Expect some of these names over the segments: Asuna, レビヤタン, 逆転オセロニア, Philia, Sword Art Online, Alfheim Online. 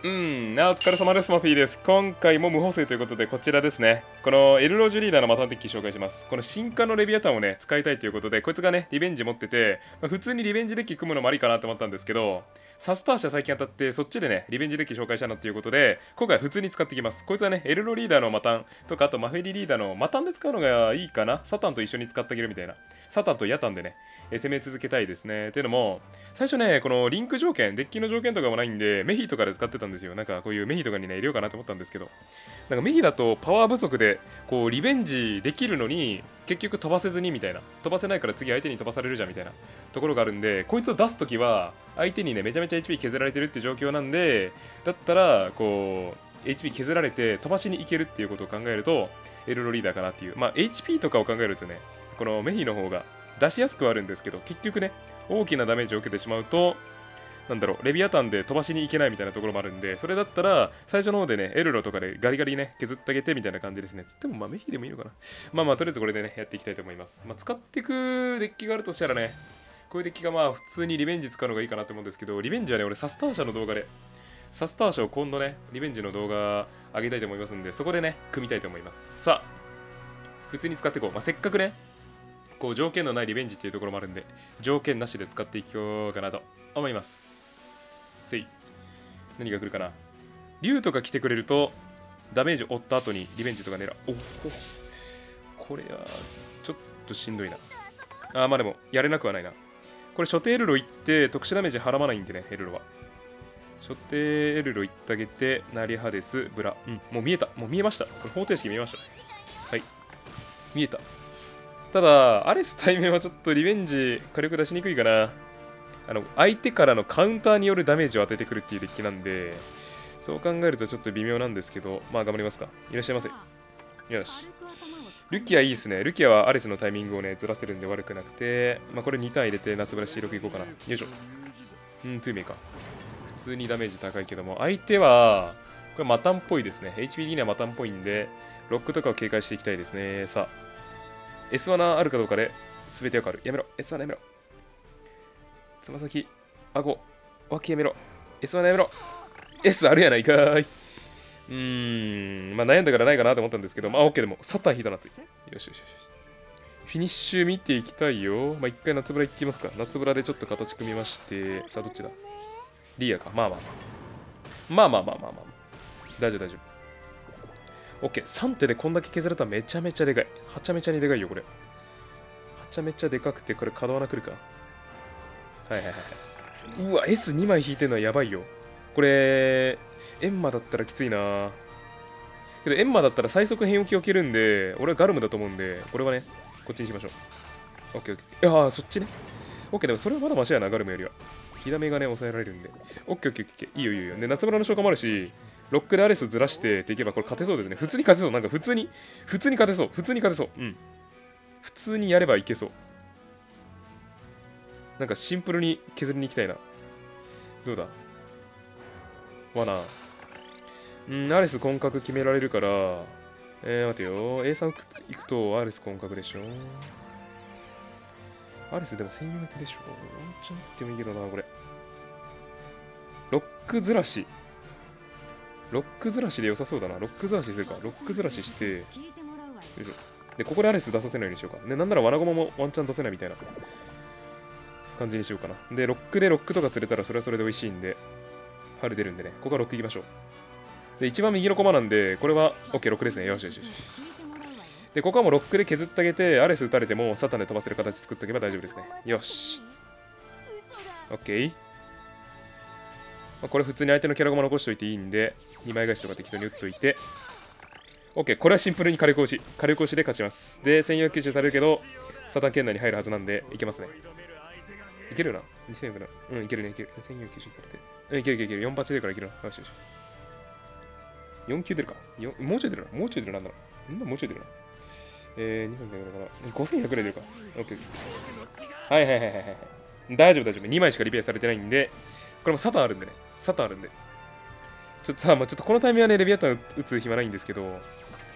お疲れ様です。マフィーです。今回も無補正ということで、こちらですね。このエルロジュリーダーのマタンデッキ紹介します。この進化のレビアタンをね、使いたいということで、こいつがね、リベンジ持ってて、普通にリベンジデッキ組むのもありかなと思ったんですけど、サスターシャ最近当たって、そっちでね、リベンジデッキ紹介したなということで、今回普通に使ってきます。こいつはね、エルロリーダーのマタンとか、あとマフェリリーダーのマタンで使うのがいいかな。サタンと一緒に使ってあげるみたいな。サタンとヤタンでね、攻め続けたいですね。っていうのも、最初ね、このリンク条件、デッキの条件とかもないんで、メヒとかで使ってたんですよ。なんかこういうメヒとかにね、入れようかなと思ったんですけど、なんかメヒだとパワー不足で、こう、リベンジできるのに、結局飛ばせずにみたいな、飛ばせないから次相手に飛ばされるじゃんみたいなところがあるんで、こいつを出すときは相手にねめちゃめちゃ HP 削られてるって状況なんで、だったらこう HP 削られて飛ばしに行けるっていうことを考えるとエルロリーダーかなっていう、まあ HP とかを考えるとね、このメヒの方が出しやすくはあるんですけど、結局ね大きなダメージを受けてしまうと、なんだろう、レビアタンで飛ばしに行けないみたいなところもあるんで、それだったら最初の方でねエルロとかでガリガリね削ってあげてみたいな感じですね。つってもまあメヒでもいいのかな。まあまあとりあえずこれでねやっていきたいと思います。まあ使っていくデッキがあるとしたらね、こういうデッキがまあ普通にリベンジ使うのがいいかなと思うんですけど、リベンジはね俺サスターシャの動画で、サスターシャを今度ねリベンジの動画上げたいと思いますんで、そこでね組みたいと思います。さあ普通に使っていこう。まあせっかくねこう条件のないリベンジっていうところもあるんで、条件なしで使っていこうかなと思います。せい、何が来るかな。竜とか来てくれるとダメージを負った後にリベンジとか狙う。おお、これはちょっとしんどいな。まあでもやれなくはないな。これ初手エルロ行って特殊ダメージ払わないんでね、エルロは初手エルロ行ってあげて、なりはです、ブラ、もう見えた、もう見えました。これ方程式見えました。はい、見えた。ただアレス対面はちょっとリベンジ火力出しにくいかな。相手からのカウンターによるダメージを当ててくるっていうデッキなんで、そう考えるとちょっと微妙なんですけど、まあ頑張りますか。いらっしゃいませ。よし。ルキアいいですね。ルキアはアレスのタイミングをねずらせるんで悪くなくて、まあこれ2ターン入れて夏ブラシ6いこうかな。よいしょ。2名か。普通にダメージ高いけども、相手は、これマタンっぽいですね。HPD にはマタンっぽいんで、ロックとかを警戒していきたいですね。さあ、S 罠あるかどうかで全てわかる。やめろ。S 罠やめろ。つま先、顎、脇やめろ。S はやめろ。S あるやないかーい。まあ悩んだからないかなと思ったんですけど、まあ OK でも、サタン引いたなつい。よしよしよし。フィニッシュ見ていきたいよ。まあ一回夏ブラいきますか。夏ブラでちょっと形組みまして、さあどっちだ？リアか。まあまあまあ。まあまあまあまあまあ。大丈夫大丈夫。OK。3手でこんだけ削れたらめちゃめちゃでかい。はちゃめちゃにでかいよ、これ。はちゃめちゃでかくて、これ角穴くるか。はいはいはい、うわ S2 枚引いてるのはやばいよこれ。エンマだったらきついな。けどエンマだったら最速変置きを受けるんで、俺はガルムだと思うんで、これはねこっちにしましょう。 OKOK、 ああそっちね。 OK でもそれはまだマシやな、ガルムよりは。火ダメがね抑えられるんで OKOKOK、 いいよいいよ。で夏村の召喚もあるし、ロックでアレスずらしてっていけばこれ勝てそうですね。普通に勝てそう。なんか普通に勝てそう。普通にやればいけそう。なんかシンプルに削りに行きたいな。どうだ罠。アレス混角決められるから、待てよ。A さん行くとアレス混角でしょ。アレスでも戦略でしょ。ワンチャンってもいいけどな、これ。ロックずらし。ロックずらしで良さそうだな。ロックずらしするか。ロックずらしして。よいしょ。で、ここでアレス出させないようにしようか。ね、なんなら罠駒もワンチャン出せないみたいな感じにしようかな。で、ロックでロックとか釣れたらそれはそれで美味しいんで、春出るんでね、ここはロックいきましょう。で、一番右の駒なんで、これは OK、ロックですね。よしよしよし。で、ここはもうロックで削ってあげて、アレス打たれてもサタンで飛ばせる形作っておけば大丈夫ですね。よし。OK。まあ、これ普通に相手のキャラ駒残しておいていいんで、2枚返しとか適当に打っといて、OK、これはシンプルに火力押し。火力押しで勝ちます。で、1490されるけど、サタン圏内に入るはずなんで、いけますね。いけるよな。2000円くらい。いけるね、いける。1490されて。いけるいけるいける。48出るからいけるな。よしよし。49出るか。もうちょい出るな。もうちょい出るな。なんだろう。もうちょい出るな。2分くらいだから。5100くらい出るか。OK。はいはいはいはい。大丈夫大丈夫。2枚しかリペアされてないんで、これもサタンあるんでね。サタンあるんで。ちょっとさ、まあ、ちょっとこのタイミングはね、レビアタン打つ暇ないんですけど、ま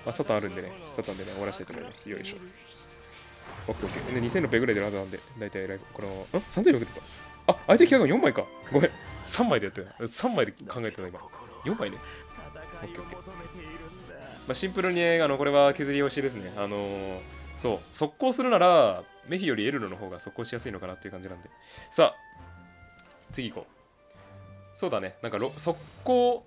あ、サタンあるんでね。サタンでね、終わらせたいと思います。よいしょ。OK、2600ぐらい出るはずなんで、大体この、3600出た。あ、相手キャラが4枚か。ごめん、3枚でやってない。3枚で考えてた、今。4枚ね。オッケーオッケー。まあ、シンプルに、これは削り押しですね。そう、速攻するなら、メヒよりエルロの方が速攻しやすいのかなっていう感じなんで。さあ、次行こう。そうだね、なんか速攻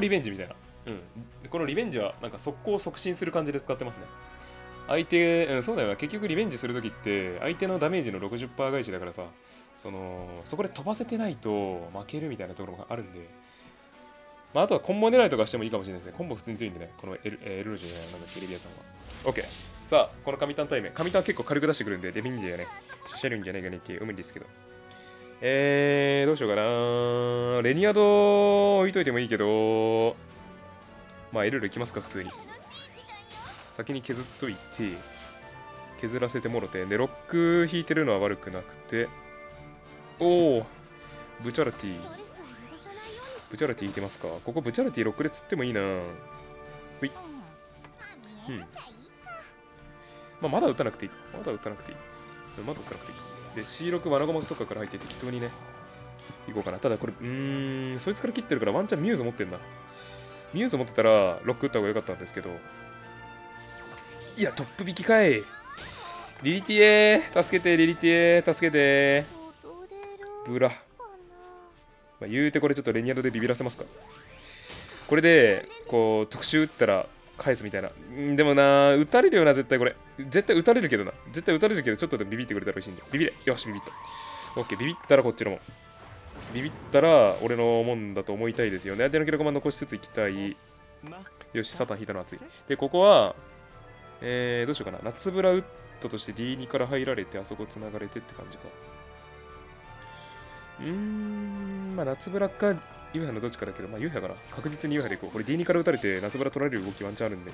リベンジみたいな。うん。このリベンジは、なんか速攻を促進する感じで使ってますね。相手、うん、そうだよな、結局リベンジするときって、相手のダメージの 60% 返しだからさ、そこで飛ばせてないと負けるみたいなところがあるんで、まあ、あとはコンボ狙いとかしてもいいかもしれないですね。コンボ普通に強いんでね、このエルロジュじゃない、なんだっけ、レビアさんは。OK。さあ、この神タン対面。神タン結構軽く出してくるんで、レビンジやね、シャリュンじゃないかねっていう、無理ですけど。どうしようかな。レニアド置いといてもいいけど、まあ、エルロいきますか、普通に。先に削っといて、削らせてもろて、で、ロック引いてるのは悪くなくて、おお、ブチャラティ。ブチャラティ引いてますか。ここブチャラティロックで釣ってもいいな。ほい。うん。まあ、まだ打たなくていい。まだ打たなくていい。まだ打たなくていい。で、C6 マナゴマとかから入って適当にね、行こうかな。ただこれ、そいつから切ってるからワンチャンミューズ持ってんな。ミューズ持ってたらロック打った方が良かったんですけど、いや、トップ引きかい。リリティエー、助けて、リリティエー、助けて。ブラ。まあ、言うてこれちょっとレニアドでビビらせますか。これで、こう、特殊打ったら返すみたいな。でもな、打たれるよな、絶対これ。絶対打たれるけどな。絶対打たれるけど、ちょっとでもビビってくれたら嬉しいんだよ。ビビれ。よし、ビビった。オッケー、ビビったらこっちのもん。ビビったら俺のもんだと思いたいですよね。相手の記録も残しつついきたい。よし、サタン引いたの熱い。で、ここは、どうしようかな。夏ブラウッドとして D2 から入られて、あそこつながれてって感じか。まあ、夏ブラかユーハのどっちかだけど、まあ、ユーハかな。確実にユーハでいこう。これ D2 から打たれて、夏ブラ取られる動きワンチャンあるんで、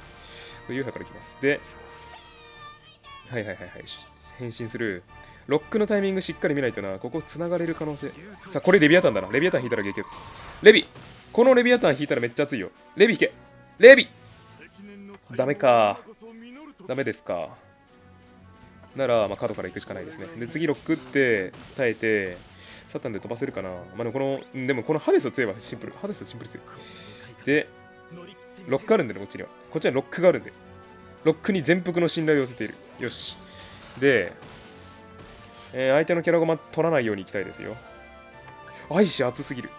ユーハからいきます。で、はいはいはいはい。変身する。ロックのタイミングしっかり見ないとな、ここつながれる可能性。さあ、これレビアタンだな。レビアタン引いたら激アツ。レビ、このレビアタン引いたらめっちゃ熱いよ。レビ引け。レビダメか。ダメですか。なら、まあ、カードから行くしかないですね。で、次、ロックって耐えて、サタンで飛ばせるかな。まあ、でもこのハデスを強いはシンプル。ハデスはシンプル強い。で、ロックあるんでね、こっちには。こっちにはロックがあるんで。ロックに全幅の信頼を寄せている。よし。で、相手のキャラゴマ取らないようにいきたいですよ。アイシ熱すぎる。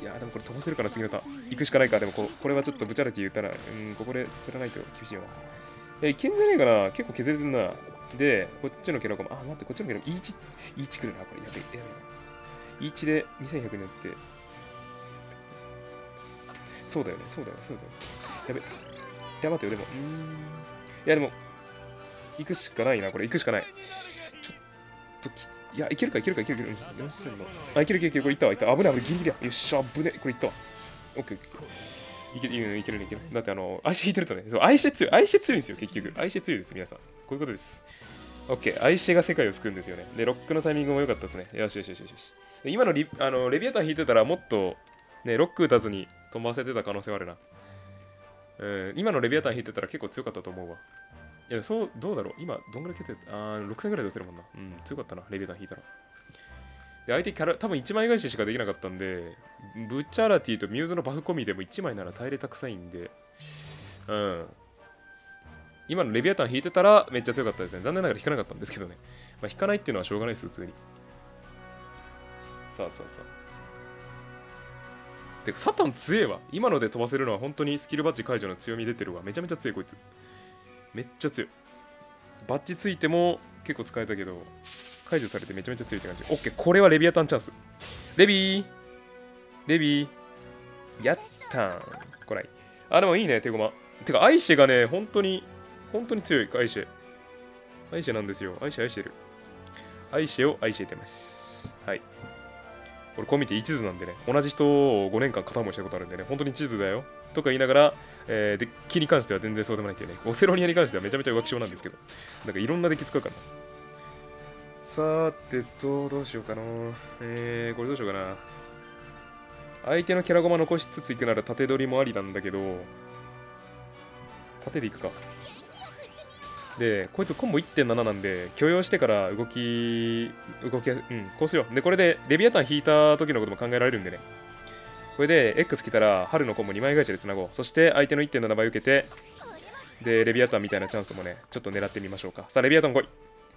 いやー、でもこれ飛ばせるかな、次のターン。行くしかないか、でもこれはちょっとブチャラティ言ったら、ここで釣らないと厳しいよな。いけんじゃないかな、結構削れてるな。で、こっちのキャラコマ、あ、待って、こっちのキャラコマ、E1 来るな、これ、やべえ、やべえ。E1 で2100になって。そうだよね、そうだよね、そうだよね。やべえ。いや、待ってよ、でも、いや、でも、行くしかないな、これ、行くしかない。ちょっときついや、いけるか、いけるか、いけるか。あ、いける、いける、いける。これいったわ、いったわ。危ない、危ない、ギリギリや。よっしゃ、危ね。これいったわ。オッケー、いける、いける、いける。だって、愛し引いてるとね、そう、愛し強い、愛し強いんですよ、結局。愛し強いです、皆さん。こういうことです。オッケー、愛しが世界を救うんですよね。で、ロックのタイミングも良かったですね。よしよしよしよし。今のレビアタン引いてたら、もっと、ね、ロック打たずに飛ばせてた可能性はあるな。今のレビアタン引いてたら結構強かったと思うわ。いや、そう、どうだろう今、どんぐらい削れた？6000ぐらい出せるもんな。うん、強かったな、レビュータン引いたら。で、相手キャラ、多分1枚返ししかできなかったんで、ブチャラティとミューズのバフ込みでも1枚なら耐えれたくさいんで、うん。今のレビュータン引いてたらめっちゃ強かったですね。残念ながら引かなかったんですけどね。まあ、引かないっていうのはしょうがないです、普通に。さあさあさあ。てか、サタン強えわ。今ので飛ばせるのは本当にスキルバッジ解除の強み出てるわ。めちゃめちゃ強い、こいつ。めっちゃ強い。バッチついても結構使えたけど、解除されてめちゃめちゃ強いって感じ。オッケー、これはレビアタンチャンス。レビーレビーやったんこない。あ、でもいいね、手駒。てか、アイシェがね、本当に強い。アイシェ。アイシェなんですよ。アイシェ愛してる。アイシェを愛しててます。はい。俺、こう見て一途なんでね、同じ人を5年間片思いしたことあるんでね、本当に一途だよ。とか言いながら、デッキに関しては全然そうでもないけどね、オセロニアに関してはめちゃめちゃ浮気症なんですけど、なんかいろんなデッキ使うかな。さーてと、どうしようかな。これどうしようかな。相手のキャラゴマ残しつついくなら縦取りもありなんだけど、縦でいくか。でこいつコンボ 1.7 なんで許容してから動きこうしよう。でこれでレビアタン引いた時のことも考えられるんでね。これで X 来たら春のコンボ2枚返しでつなごう。そして相手の 1.7 倍受けて、でレビアタンみたいなチャンスもねちょっと狙ってみましょうか。さあレビアタン来い。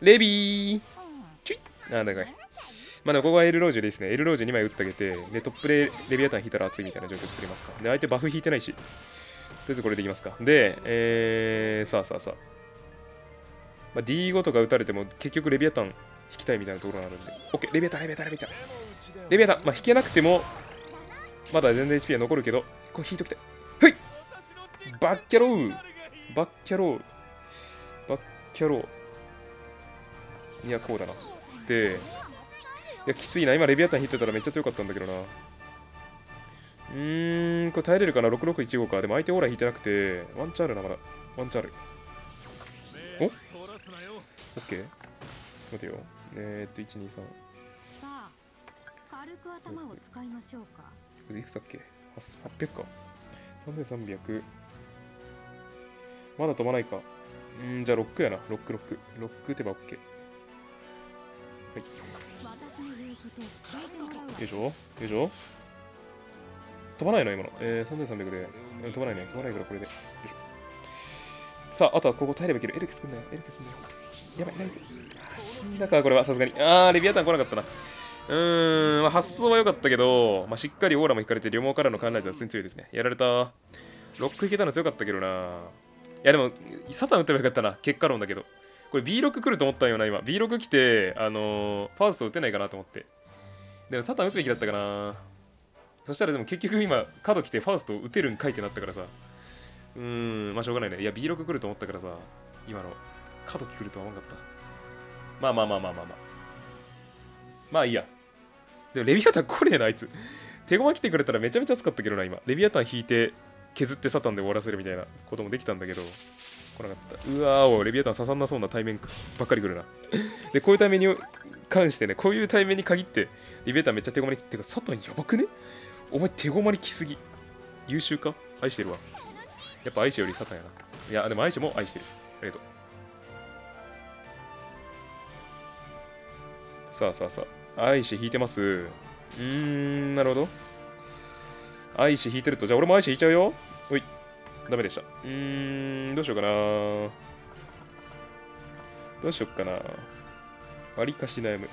レビーチュイッ、あー長い。まあでもここはエルロージュでいいですね。エルロージュ2枚打ってあげて、でトップでレビアタン引いたら熱いみたいな状況作りますか。で相手バフ引いてないし、とりあえずこれでいきますか。で、さあ、まあ、D5 とか打たれても結局レビアタン引きたいみたいなところなので、OK、レビアタン、まあ、引けなくてもまだ全然 HP は残るけど、これ引いときたい。はいバッキャロー。いや、こうだな。で、いや、きついな。今、レビアタン引いてたらめっちゃ強かったんだけどな。これ耐えれるかな。6615か。でも相手オーラ引いてなくて、ワンチャンあるな、まだ。お ?OK? 待てよ。1、2、3。いくつだっけ ?800 か。3300。まだ飛ばないか。じゃあロックやな。ロック打てば OK。はい。よいしょ。飛ばないな、今の。3300で。飛ばないから、これで。よいしょ。さあ、あとはここ耐えればいける。エルケスくんだよ。やばい、ナイス。死んだか、これは、さすがに。レビアタン来なかったな。まあ、発想は良かったけど、まあ、しっかりオーラも引かれて、両毛からの観覧は普通に強いですね。やられた。ロック引けたの強かったけどな。いやでも、サタン打てばよかったな。結果論だけど。これ B6 来ると思ったよな、今。B6 来て、ファースト打てないかなと思って。でも、サタン打つべきだったかな。そしたら、でも結局今、角来てファースト打てるんかいってなったからさ。まあしょうがないね。いや、B6 来ると思ったからさ。今の、角来るとは思わなかった。まあ。まあいいや。でも、レビアタン来ねえな、あいつ。手駒来てくれたらめちゃめちゃ熱かったけどな、今。レビアタン引いて。削ってサタンで終わらせるみたいなこともできたんだけど、来なかった。うわーお、レビアタン刺さんなそうな対面ばっかり来るな。で、こういう対面に関してね、こういう対面に限って、レビアタンめっちゃ手駒に来てか、サタンやばくね？お前手駒に来すぎ。優秀か？愛してるわ。やっぱ愛してよりサタンやな。いや、でも愛しても愛してる。ありがとう。さあ、愛して引いてます。なるほど。アイシ引いてると、じゃあ俺もアイシ引いちゃうよ。おい、ダメでした。どうしようかな。わりかし悩む。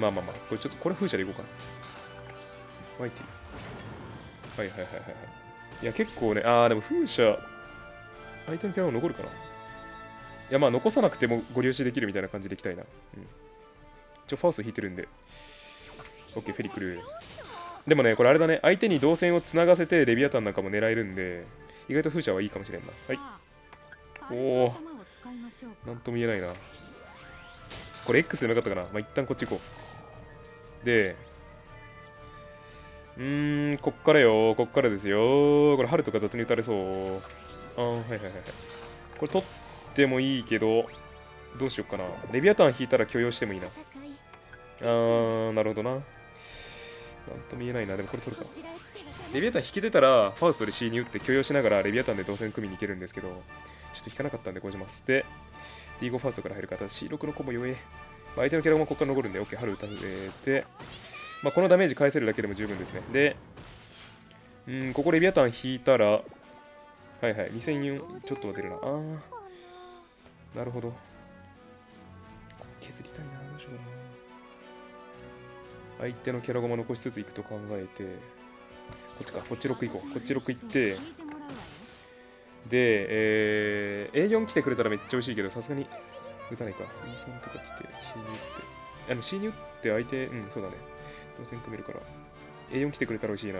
まあ。これちょっと、これ風車でいこうか。マイティ。はい。いや、結構ね、でも風車、相手のキャラも残るかな。いや、まあ、残さなくてもご利用しできるみたいな感じでいきたいな。ファースト引いてるんで OK、 フェリクル。でもね、これあれだね、相手に動線をつながせてレビアタンなんかも狙えるんで、意外と風車はいいかもしれんな。はい、おお、なんとも言えないな。これ X でもよかったかな。まあ一旦こっち行こう。で、こっからですよ。これ春とか雑に打たれそう。これ取ってもいいけど、どうしよっかな。レビアタン引いたら許容してもいいな。なるほどな。なんとも言えないな。でもこれ取るか。レビアタン引けてたら、ファウストで C に打って許容しながら、レビアタンで動線組みに行けるんですけど、ちょっと引かなかったんで、こうします。で、D5 ファウストから入る方、C6 のコンボ弱え。相手のキャラもここから残るんで、OK、春打たせて、まあ、このダメージ返せるだけでも十分ですね。で、ここレビアタン引いたら、2004、ちょっと待てるな。なるほど。削りたいな、どうしようかな。相手のキャラゴマ残しつついくと考えて、こっち6行こう。こっち6行って、で、A4 来てくれたらめっちゃ美味しいけど、さすがに打たないか。E3 とか来て、C に打って相手、そうだね。当然組めるから。A4 来てくれたら美味しい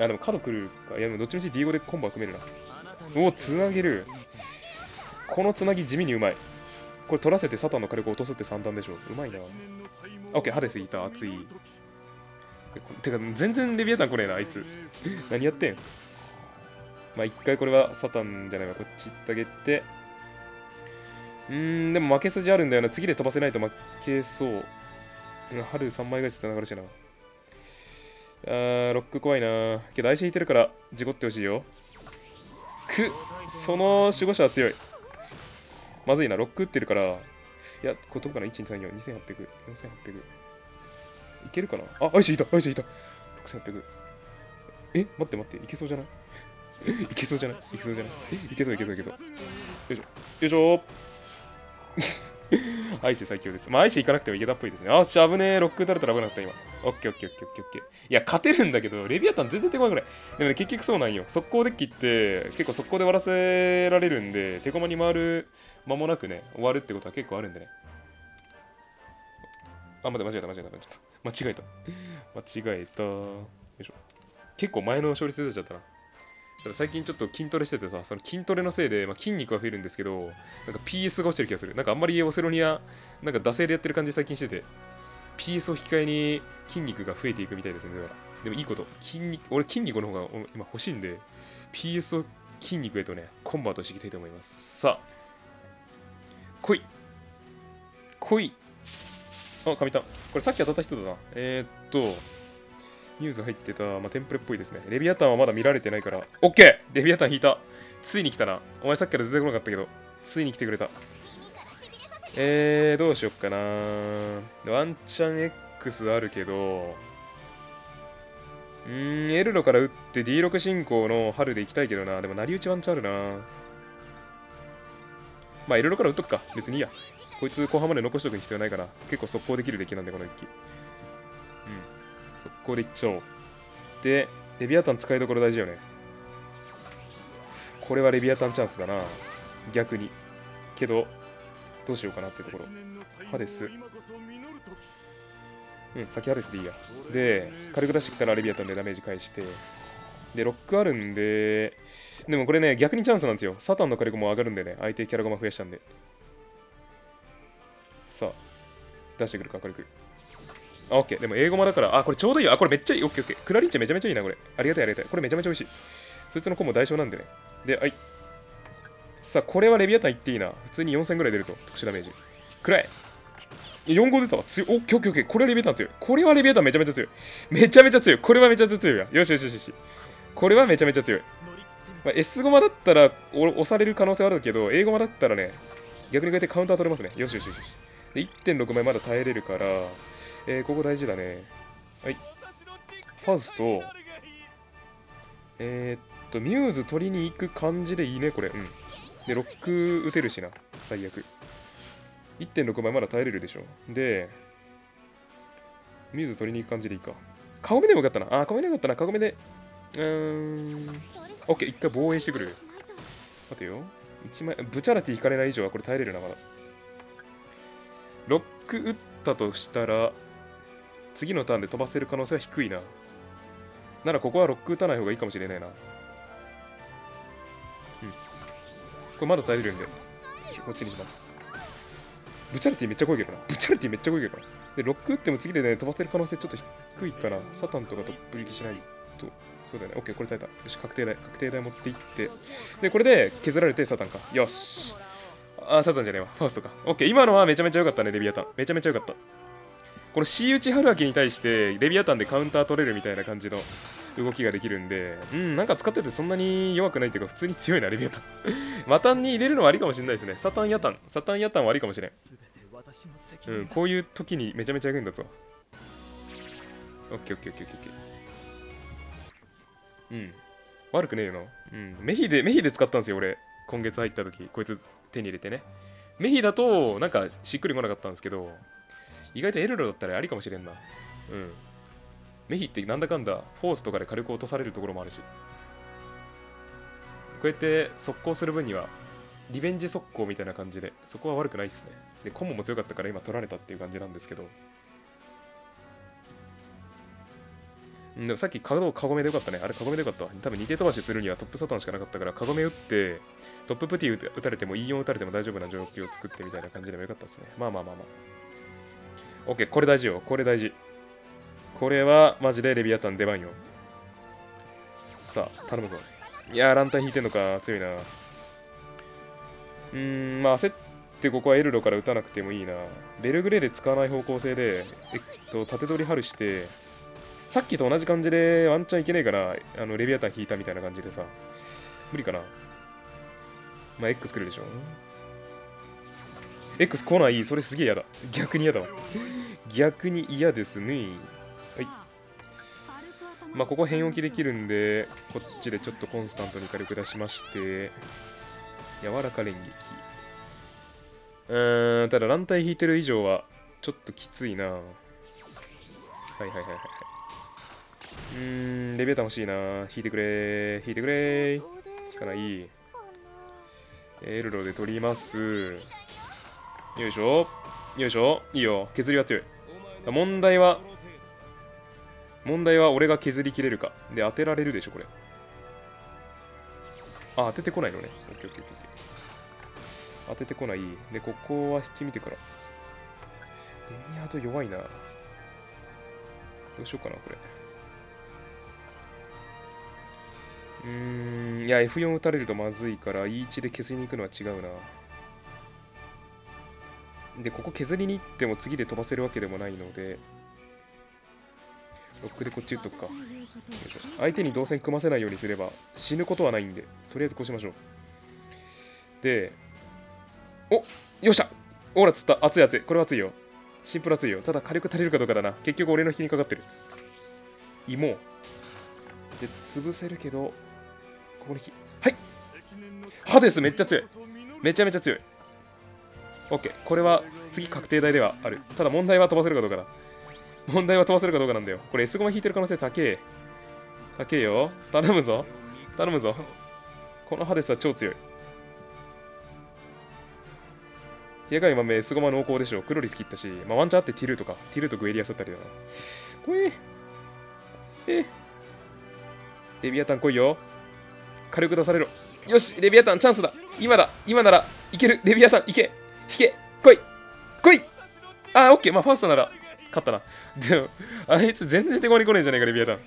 な。でも角来るか。いや、でもどっちみち D5 でコンボは組めるな。おお、つなげる。このつなぎ地味にうまい。これ取らせてサタンの火力を落とすって3段でしょ。うまいな。OK、ハデスいた、熱い。てか、全然レビアタン来ねえな、あいつ。何やってん。まあ、一回これはサタンじゃないわ。こっち行ってあげて。でも負け筋あるんだよな。次で飛ばせないと負けそう。ハル3枚返しつながるしな。ロック怖いな。けど愛車引いてるから事故ってほしいよ。その守護者は強い。まずいな、ロック打ってるから。いや、これどこかな ?1234、2800、4800。いけるかなあ、愛車引いた、愛車引いた。6800。え、待って待って、いけそうじゃないいけそうじゃないいけそうじゃないいけそういけそういけそう。よいしょ。よいしょー。アイシ最強です。まあ、アイシ行かなくてもいけたっぽいですね。あっし、危ねえ。ロック打たれたら危なかった、今。オッケーオッケーオッケーオッケーオッケー。いや、勝てるんだけど、レビアタン全然手こないくらい。でもね、結局そうなんよ。速攻デッキって、結構速攻で終わらせられるんで、手駒に回る間もなくね、終わるってことは結構あるんでね。あ、待って、間違えた。よいしょ。結構前の勝率出ちゃったな。最近ちょっと筋トレしててさ、その筋トレのせいで、まあ、筋肉は増えるんですけど、なんか PS が落ちてる気がする。なんかあんまりオセロニア、なんか惰性でやってる感じ最近してて、PS を引き換えに筋肉が増えていくみたいですね。でもいいこと、俺筋肉の方が今欲しいんで、PS を筋肉へとね、コンバートしていきたいと思います。さあ、来い。あ、神田。これさっき当たった人だな。ニュース入ってた、まあ、テンプレっぽいですね。レビアタンはまだ見られてないから。オッケー！レビアタン引いた。ついに来たな。お前さっきから全然来なかったけど、ついに来てくれた。どうしよっかな。ワンチャン X あるけど、エルロから打って D6 進行の春で行きたいけどな。でも、成り打ちワンチャンあるな。まあ、エルロから打っとくか。別にいいや。こいつ後半まで残しとく必要ないから。結構速攻できるデッキなんで、このデッキ。速攻でいっちゃおう。で、レビアタン使いどころ大事よね。これはレビアタンチャンスだな。逆に。けど、どうしようかなってところ。ハデス。先ハデスでいいや。で、軽く出してきたらレビアタンでダメージ返して。で、ロックあるんで、でもこれね、逆にチャンスなんですよ。サタンの火力も上がるんでね、相手キャラゴマ増やしたんで。さあ、出してくるか、軽く。オッケー、でも英語もだから、あ、これちょうどいいよ。あ、これめっちゃいい。オッケーオッケー。クラリーチェめちゃめちゃいいな、これ。ありがたいありがたい。これめちゃめちゃ美味しい。そいつの子も代償なんでね。で、はい。さあ、これはレビアタンいっていいな。普通に4000ぐらい出るぞ。特殊ダメージ。くらい。45出たわ。強い。オッケーオッケーオッケー。これはレビアタン強い。これはレビアタンめちゃめちゃ強い。めちゃめちゃ強い。これはめちゃめちゃ強いや。よしよしよしよし。これはめちゃめちゃ強い。まあ、S 駒だったら押される可能性はあるけど、A 駒だったらね、逆にこうやってカウンター取れますね。よしよしよしよし。で、1.6 枚まだ耐えれるから、ここ大事だね。はい。ファズと、ミューズ取りに行く感じでいいね、これ。うん。で、ロック打てるしな、最悪。1.6 枚まだ耐えれるでしょ。で、ミューズ取りに行く感じでいいか。顔目でもよかったな。あ、顔目でもよかったな。顔目で。オッケー、一回防衛してくる。待てよ。1枚、ブチャラティ引かれない以上はこれ耐えれるな、まだ。ロック打ったとしたら、次のターンで飛ばせる可能性は低いな。ならここはロック打たない方がいいかもしれないな。これまだ耐えれるんで、こっちにします。ブチャリティめっちゃ怖いけどな。ブチャリティめっちゃ怖いけどな。で、ロック打っても次でね、飛ばせる可能性ちょっと低いから、サタンとかとブリキしないと。そうだよね。オッケー、これ耐えた。よし、確定台。確定台持っていって。で、これで削られてサタンか。よし。あ、サタンじゃねえわ。ファーストか。オッケー、今のはめちゃめちゃ良かったね、レビアタン。めちゃめちゃ良かった。この C 打ち春明に対してレビアタンでカウンター取れるみたいな感じの動きができるんで、なんか使っててそんなに弱くないというか、普通に強いな、レビアタン。マタンに入れるのはありかもしれないですね。サタンヤタンはありかもしれん。こういう時にめちゃめちゃ役に立つわ。オッケーオッケーオッケーオッケー。悪くねえよな。メヒで使ったんですよ、俺。今月入った時、こいつ手に入れてね。メヒだと、なんかしっくりこなかったんですけど、意外とエルロだったらありかもしれんな。メヒってなんだかんだフォースとかで軽く落とされるところもあるし、こうやって速攻する分にはリベンジ速攻みたいな感じで、そこは悪くないですね。で、コモも強かったから今取られたっていう感じなんですけど、でもさっきカードをカゴメでよかったね。あれカゴメでよかったわ。多分2手飛ばしするにはトップサタンしかなかったから、カゴメ打ってトッププティ打たれても E4 打たれても大丈夫な状況を作ってみたいな感じでもよかったですね。まあ。オッケー、これ大事よ。これ大事。これはマジでレビアタン出番よ。さあ、頼むぞ。いやー、ランタン引いてんのか。強いな。まあ焦ってここはエルロから打たなくてもいいな。ベルグレーで使わない方向性で、縦取りハルして、さっきと同じ感じでワンチャンいけねえからレビアタン引いたみたいな感じでさ、無理かな。まあ X 来るでしょ。 X 来ない、それすげえ嫌だ。逆に嫌だわ。逆に嫌ですね。はい。まあここ変置きできるんで、こっちでちょっとコンスタントに火力出しまして、柔らか連撃。ただ乱体引いてる以上はちょっときついな。はいはいはいはい。レベーター欲しいな。引いてくれ、引いてくれ。引かない。エルロで取ります。よいしょ。よいしょ。いいよ。削りは強い。問題は俺が削りきれるか。で、当てられるでしょ、これ。あ、当ててこないのね。オッケーオッケーオッケー。当ててこない。で、ここは引き見てから。ベニヤード弱いな。どうしようかな、これ。いや、F4 打たれるとまずいから、E1 で削りに行くのは違うな。で、ここ削りに行っても次で飛ばせるわけでもないので、ロックでこっち打っとくか。相手に動線組ませないようにすれば死ぬことはないんで、とりあえずこうしましょう。で、おっ、よっしゃ、オーラ釣った。熱い熱い。これは熱いよ。シンプル熱いよ。ただ火力足りるかどうかだな。結局俺の引きにかかってる。芋。で、潰せるけど、ここに火。はい、ハデスめっちゃ強い。めちゃめちゃ強い。OK、これは次確定台ではある。ただ問題は飛ばせるかどうかだ。問題は飛ばせるかどうかなんだよ。これ S 駒引いてる可能性高え。高えよ。頼むぞ。頼むぞ。このハデスは超強い。野外豆 S 駒濃厚でしょ。クロリス切ったし、まあ、ワンチャンあってティルーとか、ティルーとグエリアスだったりだな。こい。レビアタン来いよ。火力出されろ。よし、レビアタンチャンスだ。今だ。今ならいける。レビアタンいけ。引け。来い。来い。あ、オッケー。まあ、ファーストなら勝ったな。でも、あいつ全然手ごに来ねえじゃねえか、レビアタン。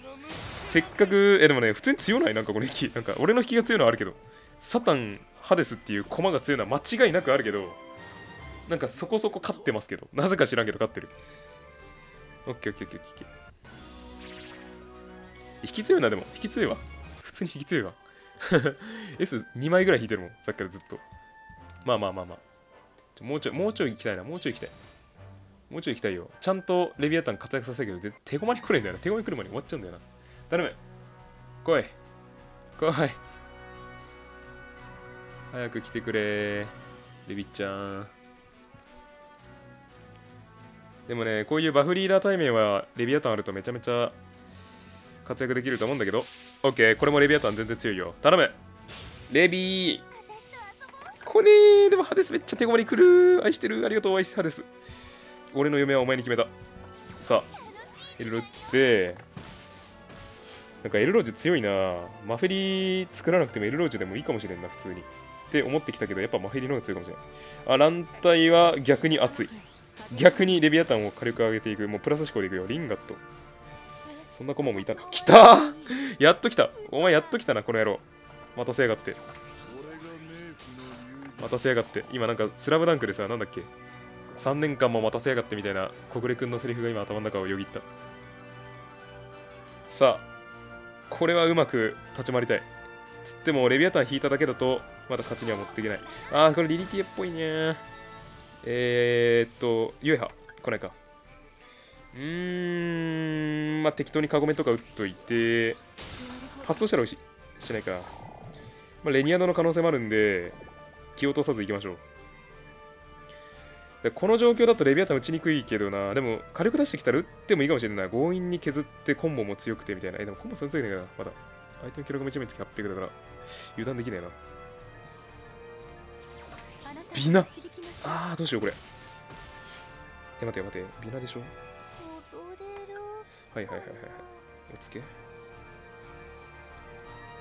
せっかく、でもね、普通に強ない。なんかこの引き。なんか俺の引きが強いのはあるけど、サタン、ハデスっていう駒が強いのは間違いなくあるけど、なんかそこそこ勝ってますけど、なぜか知らんけど勝ってる。オッケーオッケーオッケーオッケー。引き強いな、でも。引き強いわ。普通に引き強いわ。S2 枚ぐらい引いてるもん、さっきからずっと。まあまあまあまあ。もうちょい行きたいな、もうちょい行きたい。もうちょい行きたいよ。ちゃんとレビアタン活躍させるけど、手駒に来ないんだよな。手駒に来るまで終わっちゃうんだよな。頼む。来い。来い。早く来てくれ。レビッちゃん。でもね、こういうバフリーダー対面は、レビアタンあるとめちゃめちゃ活躍できると思うんだけど。オッケー、これもレビアタン全然強いよ。頼む。レビー。来ねー。でもハデスめっちゃ手ごまに来る。愛してる。ありがとう、愛してハデス。俺の嫁はお前に決めた。さあ、エルロって、なんかエルロージュ強いな。マフェリー作らなくてもエルロージュでもいいかもしれんな、普通に。って思ってきたけど、やっぱマフェリーの方が強いかもしれない。あ、乱体は逆に熱い。逆にレビアタンを火力上げていく。もうプラス思考でいくよ。リンガット。そんな駒もいたな。来たー。やっと来た。お前やっと来たな、この野郎。待たせやがって。待たせやがって。今なんかスラムダンクでさ、なんだっけ。3年間も待たせやがってみたいな小暮くんのセリフが今頭の中をよぎった。さあ、これはうまく立ち回りたい。つってもレビアタン引いただけだとまだ勝ちには持っていけない。ああ、これリリティエっぽいね。ユエハ来ないか。まあ適当にカゴメとか打っといて発送したらおいしいしないか。まあ、レニアドの可能性もあるんで気を落とさずいきましょう。この状況だとレビアタン打ちにくいけどな。でも火力出してきたら打ってもいいかもしれない。強引に削ってコンボも強くてみたいな。でもコンボそれ強いねんな。まだ相手の記録も1面つき800だから油断できないな。ビナ。あー、どうしようこれ。え、待て待て。ビナでしょ。はいはいはいはい。おつけ。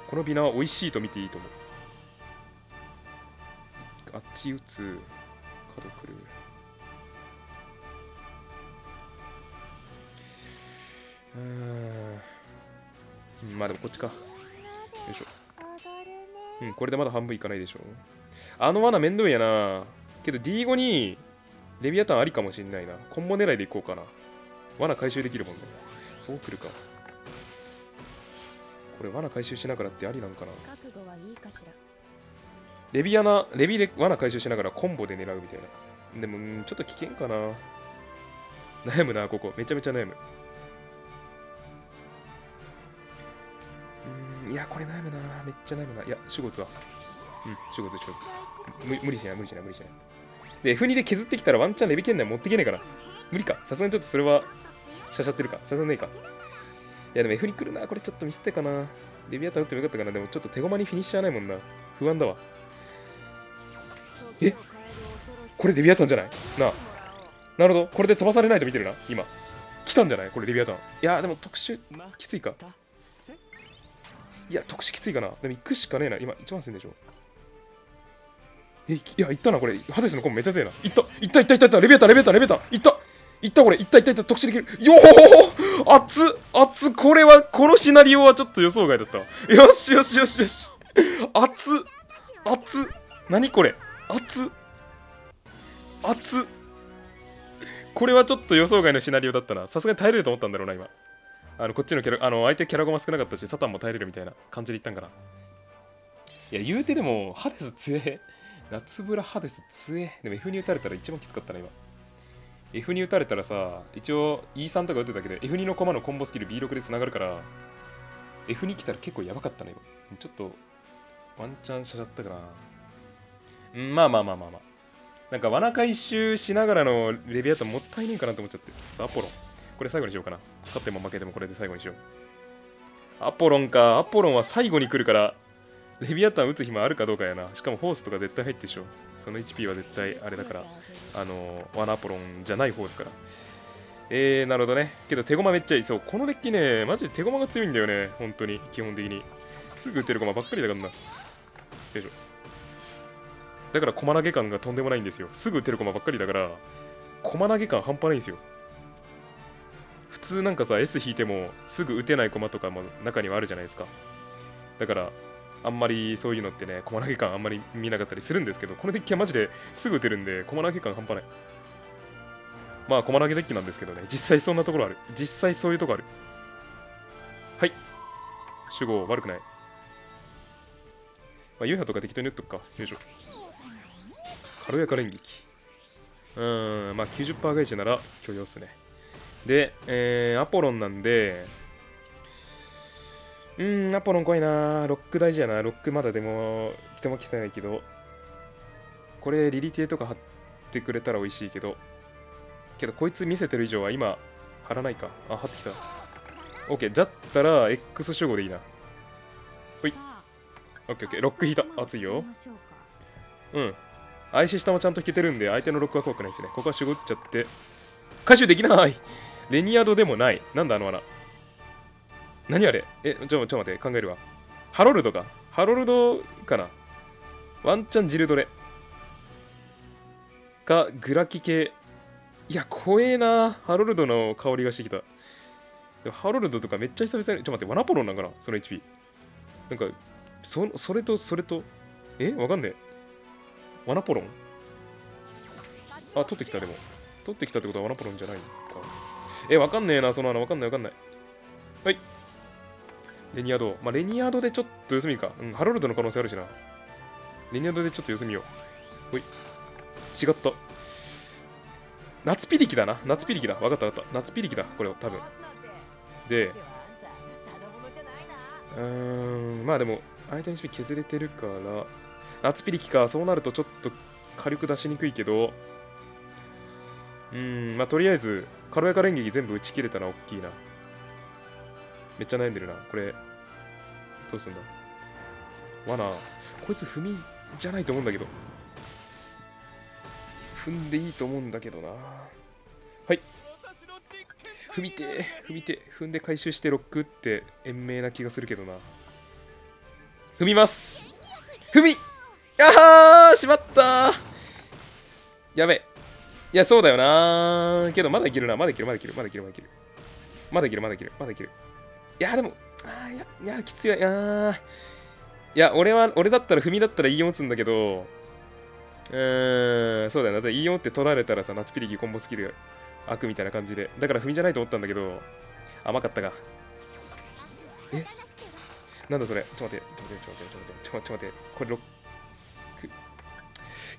このビナは美味しいと見ていいと思う。あっち打つ。角来る。まあでもこっちか。よいしょ。うん、これでまだ半分いかないでしょ。あの罠めんどいやな。けど D5 にレビアタンありかもしんないな。コンボ狙いでいこうかな。罠回収できるもんね。そう来るか。これ罠回収しながらってありなんかな。レビで罠回収しながらコンボで狙うみたいな。でもちょっと危険かな。悩むなここ、めちゃめちゃ悩む。いやこれ悩むな、めっちゃ悩むな。いや守護つは守護つ無理しない無理しない無理しない。で F2 で削ってきたらワンチャンレビ圏内持っていけないから、無理かさすがに。ちょっとそれはしゃしゃってるか、さすがにないか。いやでも F2 来るな、これちょっとミスってかな。レビアター打ってもよかったかな。でもちょっと手駒にフィニッシャーないもんな、不安だわ。えこれレビアターンじゃないなあ。なるほど、これで飛ばされないと見てるな。今来たんじゃないこれレビアターン。いやでも特殊きついか。いや特殊きついかな。でも行くしかねえな。今1万1000でしょ。いや行ったなこれ。ハデスのコンボめっちゃ強いな。行ったレビアターレビアター行ったこれ行った特殊できるよ。ほ熱っこれは、このシナリオはちょっと予想外だったわ。よし熱っ何これ熱っこれはちょっと予想外のシナリオだったな。さすがに耐えれると思ったんだろうな今。こっちのキャラ、相手キャラゴマ少なかったし、サタンも耐えれるみたいな感じでいったんかな。いや言うてでもハデス強え、夏ブラハデス強え。でも F に打たれたら一番きつかったな今。F に打たれたらさ、一応 E3 とか打ってたけど F2 の駒のコンボスキル B6 でつながるから F2 来たら結構やばかったな今。ちょっとワンチャンしちゃったかな。まあなんか罠回収しながらのレビアターもったいねえかなと思っちゃって。アポロンこれ最後にしようかな。勝っても負けてもこれで最後にしよう。アポロンか。アポロンは最後に来るからレビアターン打つ暇あるかどうかやな。しかもホースとか絶対入ってるでしょ。その HP は絶対あれだから、ワナアポロンじゃない方だから。なるほどね。けど手駒めっちゃいい。そう、このデッキねマジで手駒が強いんだよね本当に。基本的にすぐ打てる駒ばっかりだからな。よいしょ。だから駒投げ感がとんでもないんですよ。すぐ打てる駒ばっかりだから駒投げ感半端ないんですよ。普通なんかさ S 引いてもすぐ打てない駒とかも中にはあるじゃないですか。だからあんまりそういうのってね、駒投げ感あんまり見なかったりするんですけど、このデッキはマジですぐ打てるんで、駒投げ感半端ない。まあ、駒投げデッキなんですけどね、実際そんなところある。実際そういうとこある。はい。守護、悪くない。まあ、ユーハとか適当に打っとくか。よいしょ。軽やか連撃。まあ、90% 返しなら許容っすね。で、アポロンなんで、アポロン怖いな。ロック大事やな。ロックまだでも人も来てないけど、これリリティとか貼ってくれたら美味しいけど、こいつ見せてる以上は今貼らないか。あ、貼ってきた。OK。だったら X 集合でいいな。ほい。OK。ロック引いた。熱いよ。IC 下もちゃんと引けてるんで、相手のロックは怖くないですね。ここは集合っちゃって。回収できない。レニアドでもない。なんだあの穴。何あれ。ちょ待って、考えるわ。ハロルドか。ハロルドかな。ワンチャンジルドレか、グラキ系。いや、怖えな。ハロルドの香りがしてきた。ハロルドとかめっちゃ久々に。ちょ待って、ワナポロンなんかな、その HP。なんか、それと、わかんねえ。ワナポロン、あ、取ってきた、でも。取ってきたってことはワナポロンじゃないか。わかんねえな、その穴。わかんない。はい。レニアド。まあ、レニアドでちょっと様子見るか。ハロルドの可能性あるしな。レニアドでちょっと様子見よう。ほい。違った。夏ピリキだな。わかった。夏ピリキだ。これを、多分。で、まあでも、相手の HP 削れてるから、夏ピリキか。そうなるとちょっと火力出しにくいけど、まあとりあえず、軽やか連撃全部打ち切れたら大きいな。めっちゃ悩んでるな。これ、どうすんだ。罠。こいつ踏みじゃないと思うんだけど。踏んでいいと思うんだけどな。はい。踏みて。踏んで回収してロックって延命な気がするけどな。踏みます。しまったー。やべ。いや、そうだよなー。けど、まだいけるな。まだいける。いやでも、いやきついな。いや俺だったら、踏みだったら E4 打つんだけど、そうだよな。だって E4 って取られたらさ、夏ピリキコンボスキル開くみたいな感じで、だから踏みじゃないと思ったんだけど、甘かったか。えなんだそれ、ちょっと待って、これ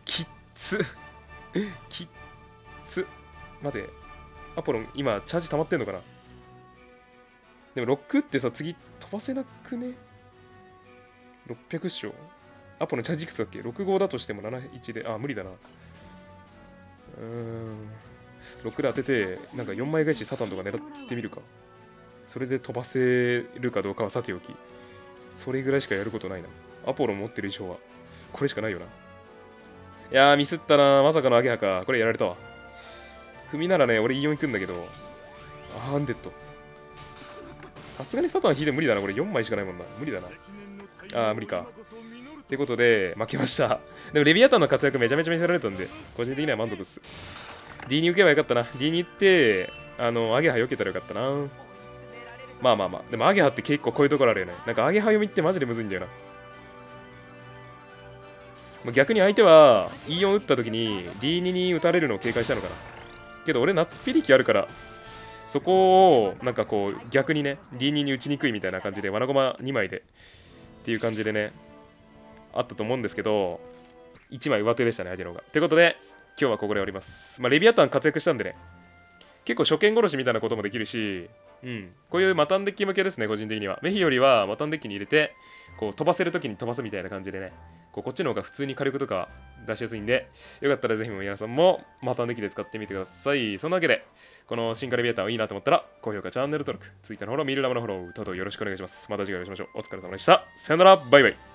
きっつきっつ、待て、アポロン今チャージ溜まってんのかな。でも6ってさ、次飛ばせなくね。600勝アポロンチャージいくつだっけ。65だとしても71で、あ無理だな。6で当てて、なんか4枚返しサタンとか狙ってみるか。それで飛ばせるかどうかはさておき、それぐらいしかやることないな。アポロン持ってる以上はこれしかないよな。いやーミスったな、まさかのアゲハか。これやられたわ。踏みならね、俺 E4 行くんだけど、アンデッドさすがにサタン引いて無理だな。これ4枚しかないもんな。無理だな。あー無理か。ってことで負けました。でもレビアタンの活躍めちゃめちゃ見せられたんで、個人的には満足っす。 D に受けばよかったな。 D に行ってアゲハ避けたらよかったな。まあまあまあ、でもアゲハって結構こういうところあるよね。なんかアゲハ読みってマジでむずいんだよな。逆に相手は E4 打った時に D2 に打たれるのを警戒したのかな。けど俺夏ピリキあるから、そこをなんかこう逆にね D2 に打ちにくいみたいな感じで、罠駒2枚でっていう感じでね、あったと思うんですけど、1枚上手でしたね、アゲロが。ということで今日はここで終わります。まあ、レビアタン活躍したんでね、結構初見殺しみたいなこともできるし、こういうマタンデッキ向けですね、個人的には。メヒよりはマタンデッキに入れて、こう飛ばせるときに飛ばすみたいな感じでね、こっちの方が普通に火力とか出しやすいんで、よかったらぜひ皆さんもマタンデッキで使ってみてください。そんなわけで、この進化レビアタンいいなと思ったら、高評価、チャンネル登録、Twitter のフォロー、ミールラムのフォロー、等々よろしくお願いします。また次回お会いしましょう。お疲れ様でした。さよなら、バイバイ。